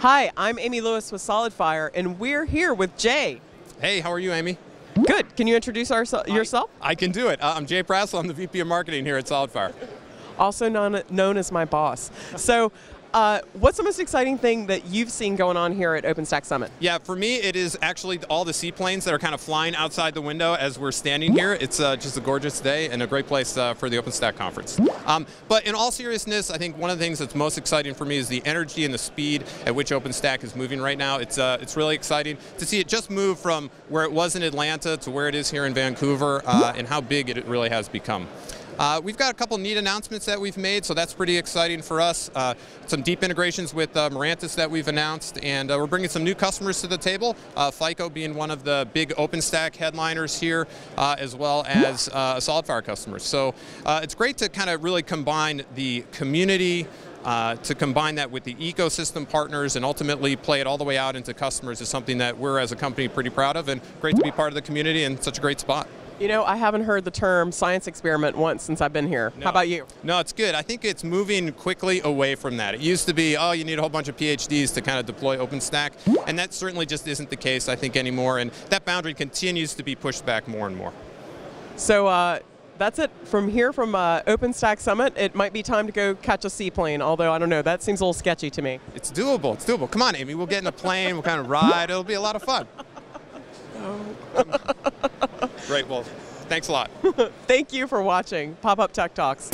Hi, I'm Amy Lewis with SolidFire, and we're here with Jay. Hey, how are you, Amy? Good. Can you introduce yourself? I can do it. I'm Jay Prassl. I'm the VP of Marketing here at SolidFire. Also known as my boss. So, what's the most exciting thing that you've seen going on here at OpenStack Summit? Yeah, for me, it is actually all the seaplanes that are kind of flying outside the window as we're standing here. It's just a gorgeous day and a great place for the OpenStack conference. But in all seriousness, I think one of the things that's most exciting for me is the energy and the speed at which OpenStack is moving right now. It's really exciting to see it just move from where it was in Atlanta to where it is here in Vancouver and how big it really has become. We've got a couple neat announcements that we've made, so that's pretty exciting for us. Some deep integrations with Mirantis that we've announced, and we're bringing some new customers to the table, FICO being one of the big OpenStack headliners here, as well as SolidFire customers. So it's great to kind of really combine the community, to combine that with the ecosystem partners and ultimately play it all the way out into customers is something that we're as a company pretty proud of, and great to be part of the community and such a great spot. You know, I haven't heard the term science experiment once since I've been here. No. How about you? No, it's good. I think it's moving quickly away from that. It used to be, oh, you need a whole bunch of PhDs to kind of deploy OpenStack, and that certainly just isn't the case, I think, anymore, and that boundary continues to be pushed back more and more. So that's it from here from OpenStack Summit. It might be time to go catch a seaplane, although, I don't know, that seems a little sketchy to me. It's doable. It's doable. Come on, Amy. We'll get in a plane. We'll kind of ride. It'll be a lot of fun. Great. Well, thanks a lot. Thank you for watching Pop-Up Tech Talks.